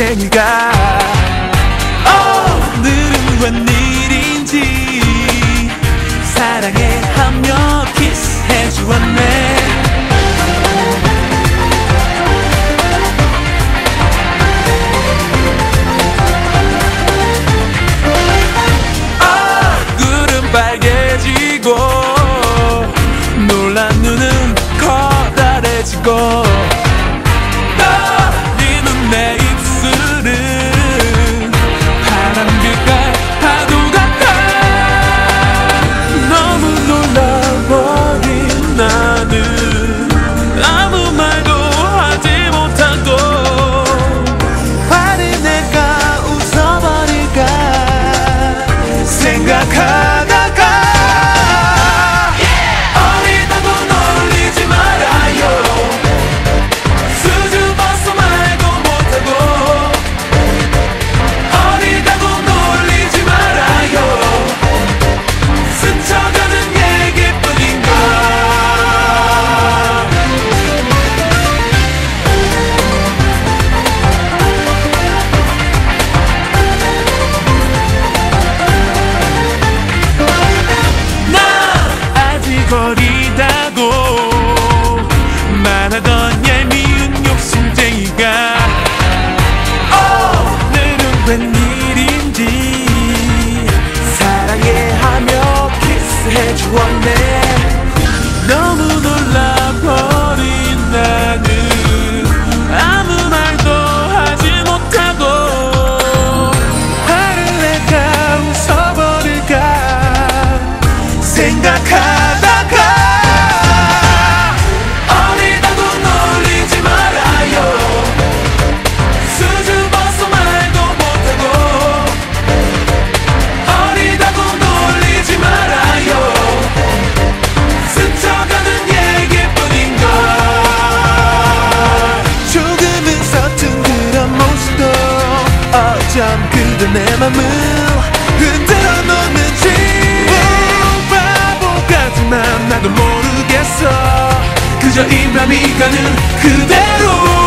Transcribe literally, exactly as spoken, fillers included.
언젠가 오늘은 웬일인지 사랑해 하며 키스해 주었네. 얼굴은 빨개지고 놀란 눈은 커다래지고 그대 내 맘을 흔들어 놓는지 바보 같은 맘 나도 모르겠어. 그저 이 맘이 가는 그대로